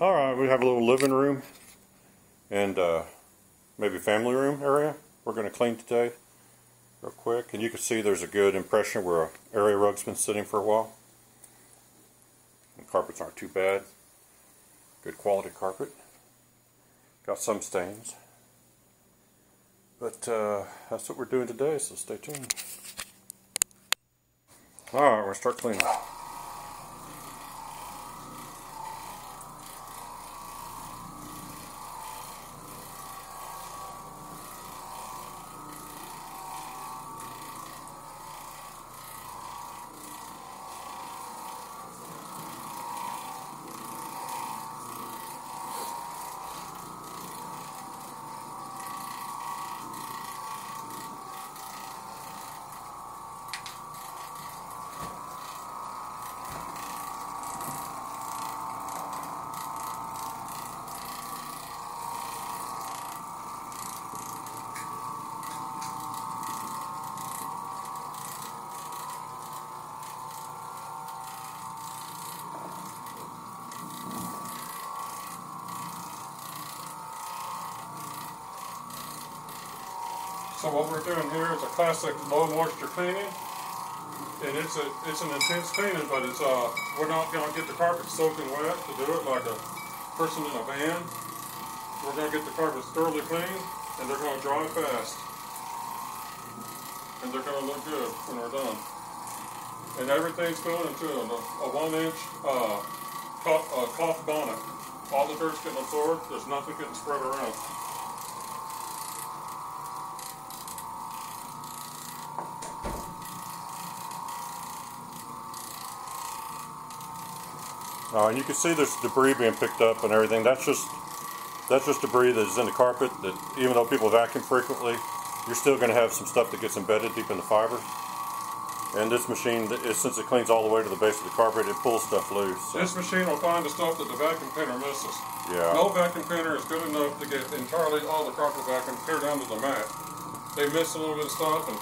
Alright, we have a little living room and maybe family room area we're going to clean today real quick. And you can see there's a good impression where an area rug's been sitting for a while. The carpets aren't too bad. Good quality carpet. Got some stains. But that's what we're doing today, so stay tuned. Alright, we're going to start cleaning. So what we're doing here is a classic low moisture cleaning, and it's an intense cleaning, but it's we're not going to get the carpet soaking wet to do it like a person in a van. We're going to get the carpets thoroughly clean, and they're going to dry fast, and they're going to look good when we're done. And everything's going into a 1-inch cloth bonnet. All the dirt's getting absorbed. There's nothing getting spread around. And you can see there's debris being picked up and everything. That's just debris that is in the carpet. That even though people vacuum frequently, you're still going to have some stuff that gets embedded deep in the fiber. And this machine, since it cleans all the way to the base of the carpet, it pulls stuff loose. So. This machine will find the stuff that the vacuum cleaner misses. Yeah. No vacuum cleaner is good enough to get entirely all the carpet vacuum clear down to the mat. They miss a little bit of stuff, and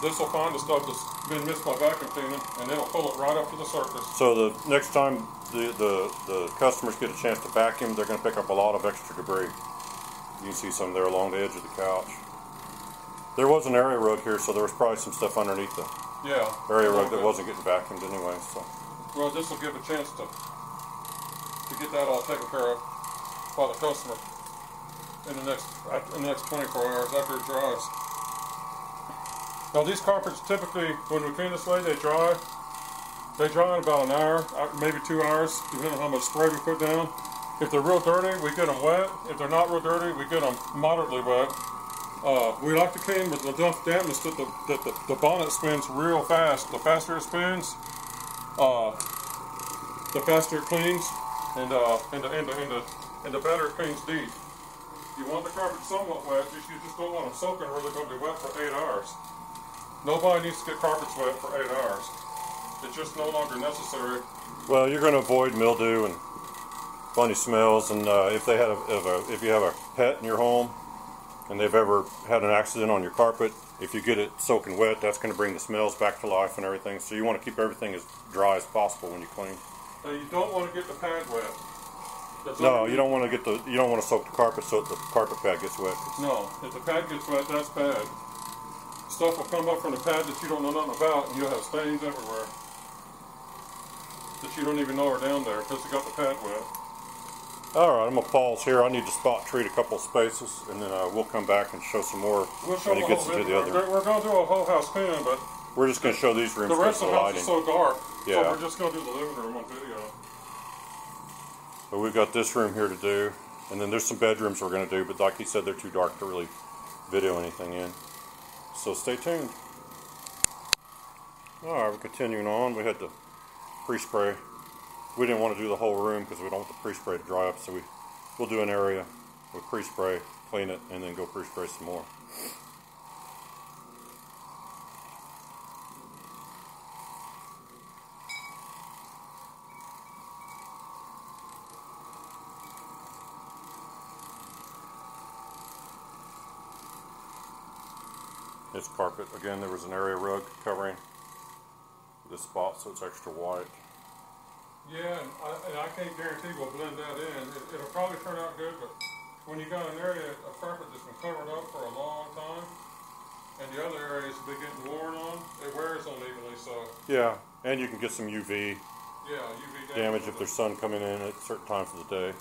this will find the stuff that's been missed by vacuum cleaning, and it'll pull it right up to the surface. So the next time the customers get a chance to vacuum, they're going to pick up a lot of extra debris. You can see some there along the edge of the couch. There was an area rug here, so there was probably some stuff underneath the area rug that wasn't getting vacuumed anyway. So, well, this will give a chance to get that all taken care of by the customer in the next 24 hours after it dries. Now these carpets typically, when we clean this way, they dry in about an hour, maybe 2 hours, depending on how much spray we put down. If they're real dirty, we get them wet. If they're not real dirty, we get them moderately wet. We like to clean with enough dampness that the bonnet spins real fast. The faster it spins, the faster it cleans, and the better it cleans deep. You want the carpet somewhat wet, you just don't want them soaking where they're going to be wet for 8 hours. Nobody needs to get carpets wet for 8 hours. It's just no longer necessary. Well, you're going to avoid mildew and funny smells, and if you have a pet in your home and they've ever had an accident on your carpet, if you get it soaking wet, that's going to bring the smells back to life and everything. So you want to keep everything as dry as possible when you clean. Now you don't want to get the pad wet. No, you don't want to soak the carpet so that the carpet pad gets wet. No, if the pad gets wet, that's bad. Stuff will come up from the pad that you don't know nothing about, and you'll have stains everywhere that you don't even know are down there because it got the pad wet. Alright, I'm going to pause here. I need to spot treat a couple of spaces, and then we'll come back and show some more when it gets to the other. We're going to do a whole house cleaning, but we're just going to show these rooms. The rest of the house is so dark, so we're just going to do the living room on video. But we've got this room here to do, and then there's some bedrooms we're going to do, but like he said, they're too dark to really video anything in. So stay tuned. Alright, we're continuing on. We had the pre-spray. We didn't want to do the whole room because we don't want the pre-spray to dry up, so we'll do an area with pre-spray, clean it, and then go pre-spray some more. This carpet, again, there was an area rug covering this spot, so it's extra white. Yeah, and I can't guarantee we'll blend that in. It'll probably turn out good, but when you got an area of carpet that's been covered up for a long time, and the other areas be getting worn on, it wears unevenly, so. Yeah, and you can get some UV. Yeah, UV damage if there's sun coming in at certain times of the day.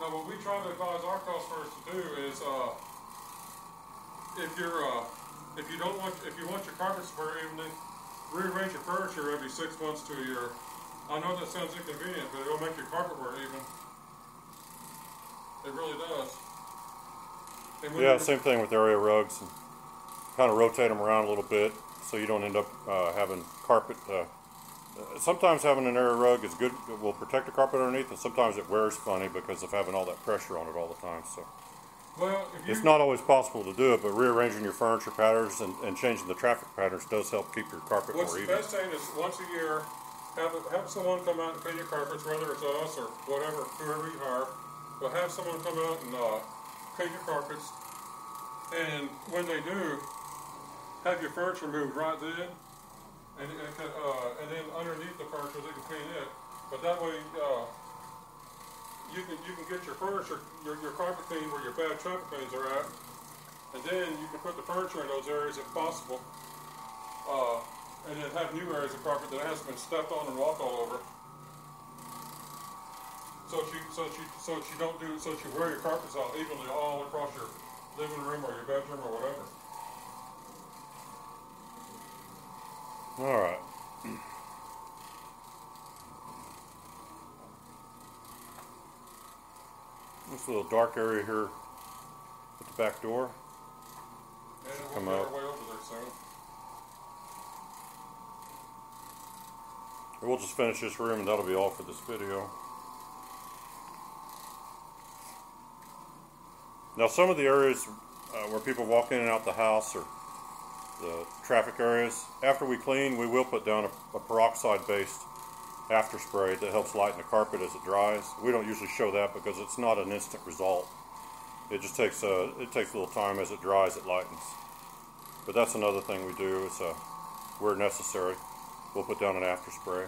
Now, what we try to advise our customers to do is, if you want your carpets to wear evenly, rearrange your furniture every 6 months to a year. I know that sounds inconvenient, but it'll make your carpet wear even. It really does. Yeah, same thing with area rugs. Kind of rotate them around a little bit so you don't end up having carpet. Sometimes having an area rug is good. It will protect the carpet underneath, and sometimes it wears funny because of having all that pressure on it all the time. So. Well, it's not always possible to do it, but rearranging your furniture patterns and changing the traffic patterns does help keep your carpet more even. What's the best thing is once a year, have someone come out and clean your carpets, whether it's us or whatever, whoever you hire. But have someone come out and clean your carpets, and when they do, have your furniture moved right then, and then underneath the furniture they can clean it. But that way. You can get your furniture, your carpet clean where your bad traffic lanes are at, and then you can put the furniture in those areas if possible, and then have new areas of carpet that hasn't been stepped on and walked all over. So that you wear your carpets out evenly all across your living room or your bedroom or whatever. All right. This little dark area here at the back door. Yeah, we'll come out. Way over there soon. We'll just finish this room, and that'll be all for this video. Now, some of the areas where people walk in and out the house or the traffic areas, after we clean, we will put down a peroxide-based after spray that helps lighten the carpet as it dries. We don't usually show that because it's not an instant result. It just takes a little time. As it dries, it lightens. But that's another thing we do is where necessary, we'll put down an after spray.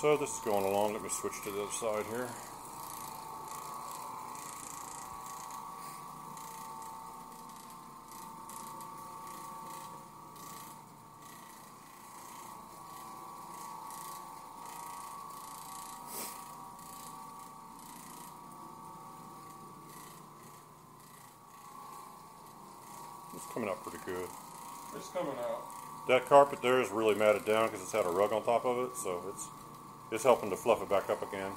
So this is going along. Let me switch to the other side here. It's coming out pretty good. It's coming out. That carpet there is really matted down because it's had a rug on top of it, so it's helping to fluff it back up again.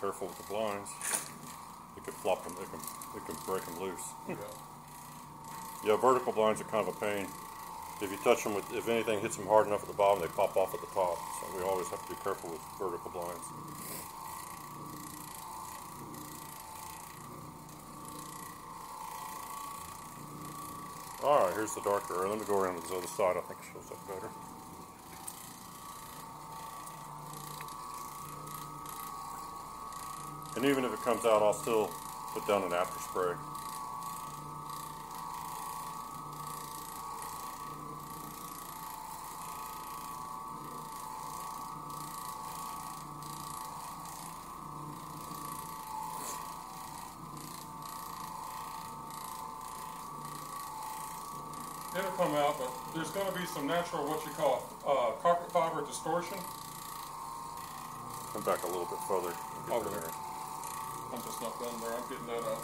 Careful with the blinds. It could flop them. It can break them loose. Yeah. Yeah, vertical blinds are kind of a pain. If you touch them, if anything hits them hard enough at the bottom, they pop off at the top. So we always have to be careful with vertical blinds. All right, here's the darker area. Let me go around to this other side. I think it shows up better. And even if it comes out, I'll still put down an after spray. It'll come out, but there's going to be some natural, what you call, carpet fiber distortion. Come back a little bit further. Over there. I'm just not done there. I'm getting that out.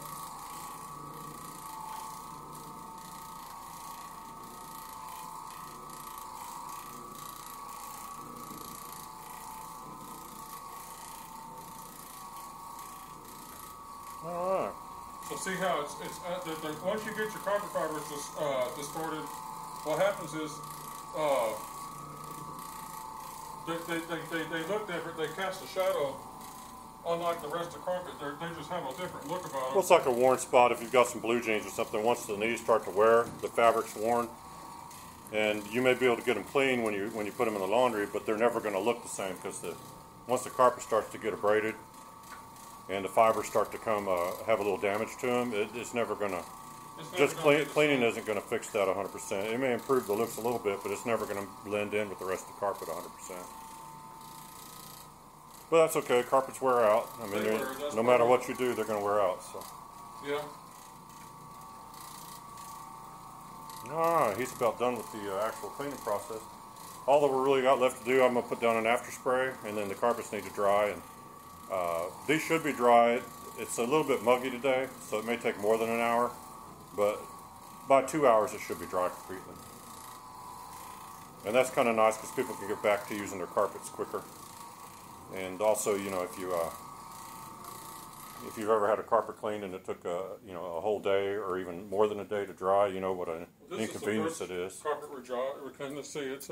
All right. So see how once you get your carpet fibers distorted, what happens is they look different. They cast a shadow unlike the rest of the carpet, they just have a different look about them. Well, it's like a worn spot if you've got some blue jeans or something. Once the knees start to wear, the fabric's worn. And you may be able to get them clean when you put them in the laundry, but they're never going to look the same because once the carpet starts to get abraded and the fibers start to come have a little damage to them, it's never going to. Just cleaning isn't going to fix that 100%. It may improve the looks a little bit, but it's never going to blend in with the rest of the carpet 100%. But that's okay. Carpets wear out. I mean, no matter what you do, they're going to wear out. So. Yeah. Alright, he's about done with the actual cleaning process. All that we really got left to do, I'm going to put down an after spray, and then the carpets need to dry. And these should be dry. It's a little bit muggy today, so it may take more than an hour. But by 2 hours, it should be dry completely. And that's kind of nice because people can get back to using their carpets quicker. And also, you know, if you've ever had a carpet cleaned and it took a whole day or even more than a day to dry, you know what an inconvenience it is. This is the first carpet we're trying to see. It's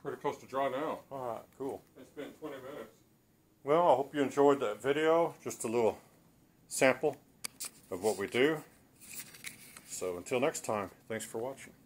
pretty close to dry now. All right, cool. It's been 20 minutes. Well, I hope you enjoyed that video. Just a little sample of what we do. So until next time, thanks for watching.